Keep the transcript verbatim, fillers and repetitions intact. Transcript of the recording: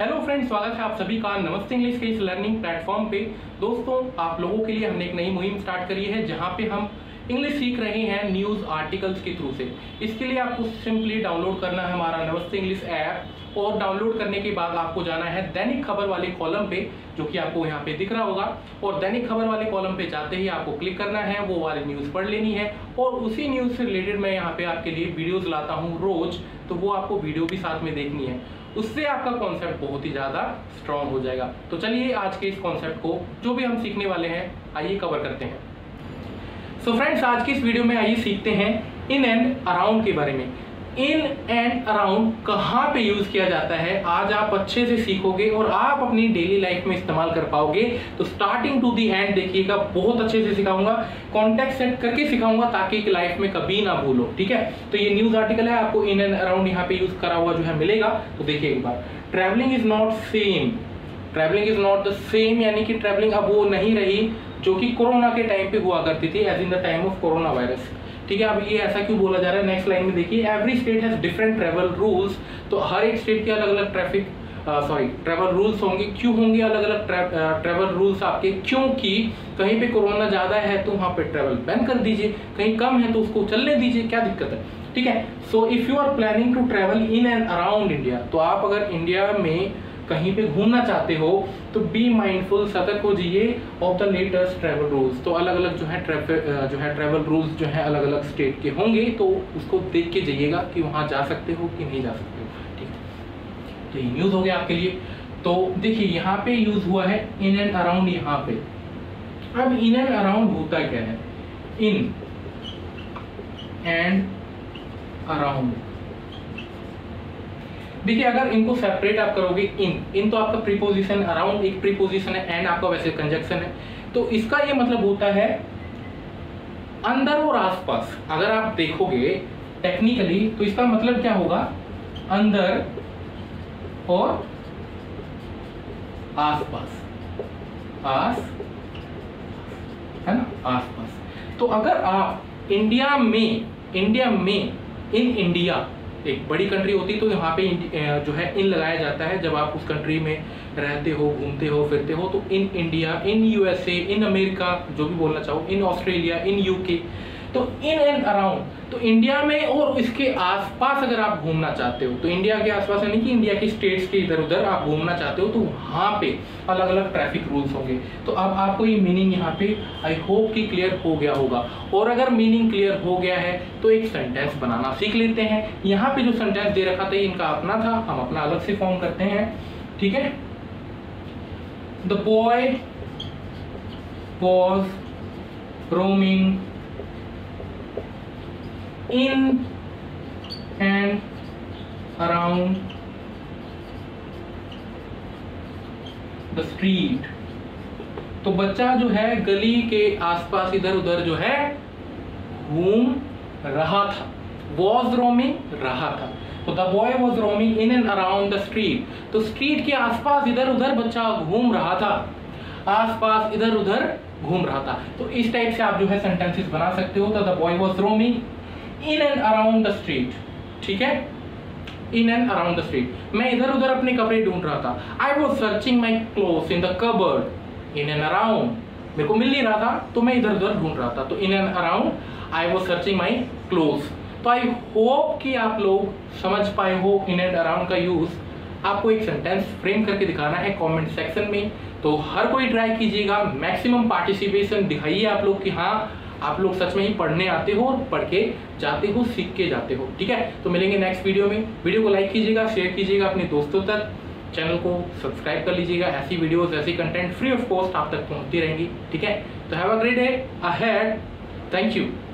Hello friends, स्वागत है आप सभी का नमस्ते इंग्लिश के इस लर्निंग प्लेटफॉर्म पे। दोस्तों, आप लोगों के लिए हमने एक नई मुहिम स्टार्ट करी है जहां पे हम इंग्लिश सीख रहे हैं न्यूज़ आर्टिकल्स के थ्रू से। इसके लिए आपको सिंपली डाउनलोड करना है हमारा नमस्ते इंग्लिश ऐप, और डाउनलोड करने के बाद आपको जाना है दैनिक खबर वाले कॉलम पे, जो कि आपको यहाँ पे दिख रहा होगा। और दैनिक खबर वाले कॉलम पे जाते ही आपको क्लिक करना है, वो वाली न्यूज़ पढ़ लेनी है। और उसी न्यूज़ से रिलेटेड मैं यहाँ पे आपके लिए वीडियोज़ लाता हूँ रोज़, तो वो आपको वीडियो भी साथ में देखनी है। उससे आपका कॉन्सेप्ट बहुत ही ज़्यादा स्ट्रॉन्ग हो जाएगा। तो चलिए आज के इस कॉन्सेप्ट को, जो भी हम सीखने वाले हैं, आइए कवर करते हैं। सो so फ्रेंड्स, आज की इस वीडियो में आइए सीखते हैं इन एंड अराउंड के बारे में। इन एंड अराउंड कहाँ पे यूज किया जाता है, आज आप अच्छे से सीखोगे और आप अपनी डेली लाइफ में इस्तेमाल कर पाओगे। तो स्टार्टिंग टू दी एंड देखिएगा, बहुत अच्छे से सिखाऊंगा, कॉन्टेक्स्ट सेट करके सिखाऊंगा ताकि लाइफ में कभी ना भूलो, ठीक है। तो ये न्यूज आर्टिकल है, आपको इन एंड अराउंड यहाँ पे यूज करा हुआ जो है मिलेगा। तो देखिए एक बार, travelling is not same, travelling is not the same, यानी कि ट्रैवलिंग अब वो नहीं रही जो कि कोरोना के टाइम पे हुआ करती थी, as in the time of corona virus, ठीक है। अब ये ऐसा क्यों बोला जा रहा है, नेक्स्ट लाइन में देखिए, every state has different travel rules. तो हर एक स्टेट के अलग अलग ट्रैफिक सॉरी ट्रैवल रूल्स होंगे। क्यों होंगे अलग अलग ट्रैवल रूल्स आपके? क्योंकि कहीं पे कोरोना ज़्यादा है तो वहाँ पे ट्रैवल बैन कर दीजिए, कहीं कम है तो उसको चलने दीजिए, क्या दिक्कत है, ठीक है। So if you are planning to travel in and around India, तो आप अगर इंडिया में कहीं पे घूमना चाहते हो तो बी माइंडफुल, सतर्क हो जाइए of the latest travel rules. तो अलग अलग जो है जो है ट्रैवल रूल्स जो है अलग अलग स्टेट के होंगे, तो उसको देख के जाइएगा कि वहाँ जा सकते हो कि नहीं जा सकते हो, ठीक है। तो ये न्यूज़ हो गया आपके लिए। तो देखिए यहाँ पे यूज़ हुआ है इन एंड अराउंड यहाँ पे। अब इन एंड अराउंड होता क्या है? इन एंड अराउंड देखिए, अगर इनको सेपरेट आप करोगे, इन इन तो आपका प्रीपोजिशन, अराउंड एक प्रीपोजिशन है, एंड आपका वैसे कंजक्शन है। तो इसका ये मतलब होता है अंदर और आसपास। अगर आप देखोगे टेक्निकली तो इसका मतलब क्या होगा? अंदर और आसपास, आस है ना, आसपास। तो अगर आप इंडिया में इंडिया में इन इंडिया एक बड़ी कंट्री होती तो यहाँ पे जो है इन लगाया जाता है। जब आप उस कंट्री में रहते हो, घूमते हो, फिरते हो, तो in India, in USA, in America, जो भी बोलना चाहो, इन ऑस्ट्रेलिया, इन यूके, तो इन एंड अराउंड। तो इंडिया में और इसके आसपास अगर आप घूमना चाहते हो, तो इंडिया के आसपास यानी कि इंडिया के स्टेट्स के इधर उधर आप घूमना चाहते हो, तो वहाँ पे अलग अलग ट्रैफिक रूल्स होंगे। तो अब आपको ये मीनिंग यहाँ पे आई होप कि क्लियर हो गया होगा। और अगर मीनिंग क्लियर हो गया है तो एक सेंटेंस बनाना सीख लेते हैं। यहाँ पे जो सेंटेंस दे रखा था इनका अपना था, हम अपना अलग से फॉर्म करते हैं, ठीक है। The boy was roaming in and around the street. तो बच्चा जो है गली के आसपास इधर उधर जो है घूम रहा था, वॉज रोमिंग रहा था। तो the boy was roaming in and around the street. तो स्ट्रीट के आसपास इधर उधर बच्चा घूम रहा था, आसपास इधर उधर घूम रहा था। तो इस टाइप से आप जो है सेंटेंसेस बना सकते हो। तो the boy was roaming in and around the street, ठीक है, in and around the street. मैं इधर उधर अपने कपड़े ढूंढ रहा था। I was searching my cloth in the cupboard, in and around. मेरे को मिल नहीं रहा था तो मैं इधर उधर ढूंढ रहा था। तो in and around I was searching my cloth. तो आई होप कि आप लोग समझ पाए हो इन एंड अराउंड का यूज। आपको एक सेंटेंस फ्रेम करके दिखाना है कमेंट सेक्शन में, तो हर कोई ट्राई कीजिएगा। मैक्सिमम पार्टिसिपेशन दिखाइए आप लोग कि हाँ, आप लोग सच में ही पढ़ने आते हो और पढ़ के जाते हो, सीख के जाते हो, ठीक है। तो मिलेंगे नेक्स्ट वीडियो में। वीडियो को लाइक कीजिएगा, शेयर कीजिएगा अपने दोस्तों तक, चैनल को सब्सक्राइब कर लीजिएगा। ऐसी वीडियोस, ऐसी कंटेंट फ्री ऑफ कॉस्ट आप तक पहुंचती रहेंगी, ठीक है। तो have a great day ahead, thank you.